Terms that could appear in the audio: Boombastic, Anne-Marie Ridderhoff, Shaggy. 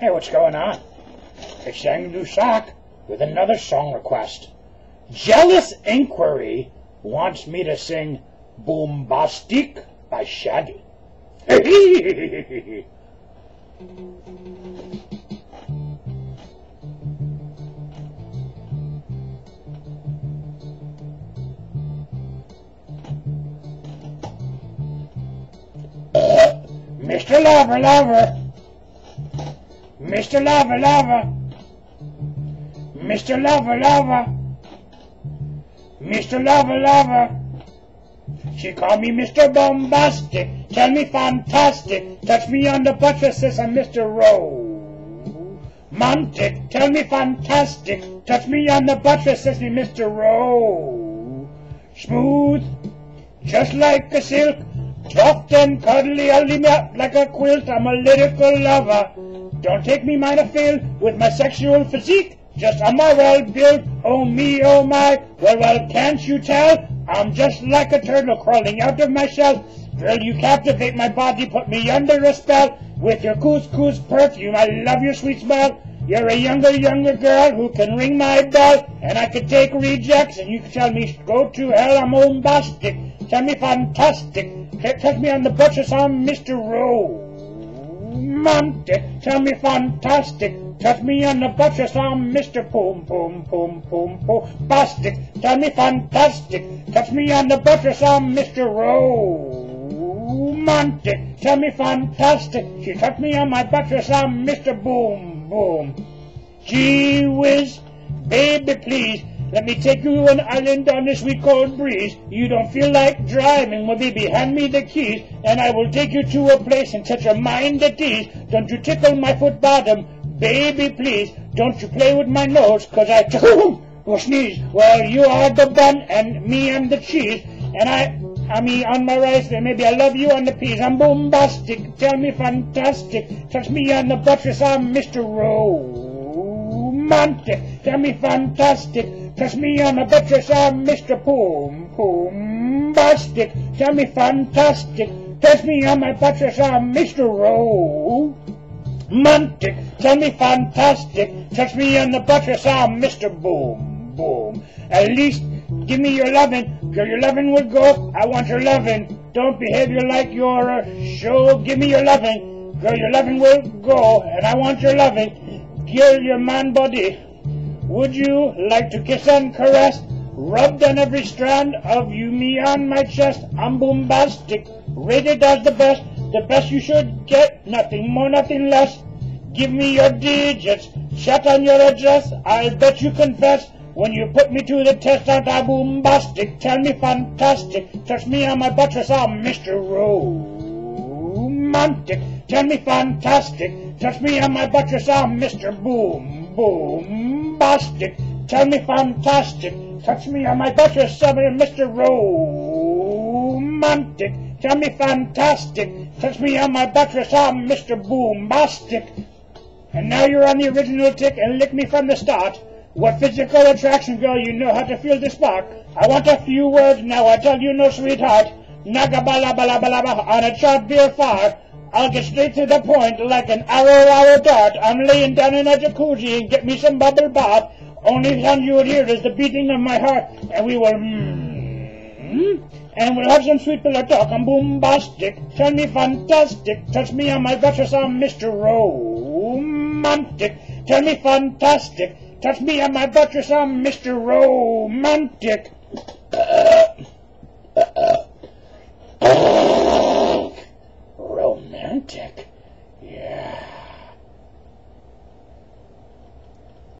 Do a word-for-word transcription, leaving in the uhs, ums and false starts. Hey, what's going on? It's Shaggy Sock with another song request. Jealous Inquiry wants me to sing Boombastic by Shaggy. Mister Lover Lover, Mister Lover Lover, Mister Lover Lover, Mister Lover Lover. She called me Mister Boombastic, tell me fantastic, touch me on the butt, she says I'm Mister Romantic. Tell me fantastic, touch me on the butt, she says me Mister Ro. Smooth, just like a silk, soft and cuddly, I'll leave me up like a quilt. I'm a lyrical lover. Don't take me mind a fail with my sexual physique. Just I'm a well built. Oh me, oh my. Well, well, can't you tell? I'm just like a turtle crawling out of my shell. Girl, you captivate my body, put me under a spell. With your couscous perfume, I love your sweet smell. You're a younger, younger girl who can ring my bell. And I could take rejects and you could tell me, go to hell, I'm Boombastic. Tell me fantastic. Touch me on the butt, I'm Mister Romantic. Tell me fantastic. Touch me on the butt, I'm Mister Boom Boom Boom Boom Boombastic. Tell me fantastic. Touch me on the butt, I'm Mister Romantic. Tell me fantastic. She touched me on my butt, I'm Mister Boom Boom. Gee whiz, baby please, let me take you to an island on the sweet cold breeze. You don't feel like driving, well baby hand me the keys, and I will take you to a place and set your mind at ease. Don't you tickle my foot bottom, baby please. Don't you play with my nose, cause I tickle or sneeze. Well, you are the bun and me and the cheese, and I, I mean on my rice, and maybe I love you on the peas. I'm Boombastic, tell me fantastic, touch me on the buttress, I'm Mister Romantic. Tell me fantastic, touch me on the buttress, I'm Mister Boom Boombastic. Tell me fantastic, touch me on my buttress, I'm Mister Romantic. Tell me fantastic, touch me on the buttress, I'm Mister Boom Boom. At least give me your lovin', girl, your lovin' would go, I want your lovin'. Don't behave you like you're a show, give me your lovin', girl, your lovin' will go, and I want your lovin', girl, your man body. Would you like to kiss and caress, rubbed on every strand of you, me on my chest? I'm Boombastic, rated as the best, the best you should get, nothing more, nothing less. Give me your digits, chat on your address, I'll bet you confess. When you put me to the test, aren't I Boombastic? Tell me fantastic, touch me on my buttress, I'm Mister Romantic. Tell me fantastic, touch me on my buttress, I'm Mister Boom Boom. Boombastic, tell me fantastic, touch me on my butter seven, Mister Romantic. Tell me fantastic, touch me on my butter seven, Mister Boombastic. And now you're on the original tick and lick me from the start. What physical attraction, girl, you know how to feel the spark. I want a few words now, I tell you no, sweetheart. Naga bala bala bala bala on a chart beer far. I'll get straight to the point like an arrow arrow dart. I'm laying down in a jacuzzi and get me some bubble bath. Only sound you would hear is the beating of my heart. And we will mmm, and we'll have some sweet pillow talk. I'm Boombastic, tell me fantastic, touch me on my buttress, I'm Mister Romantic. Tell me fantastic, touch me on my buttress, I'm Mister Romantic. Romantic, yeah.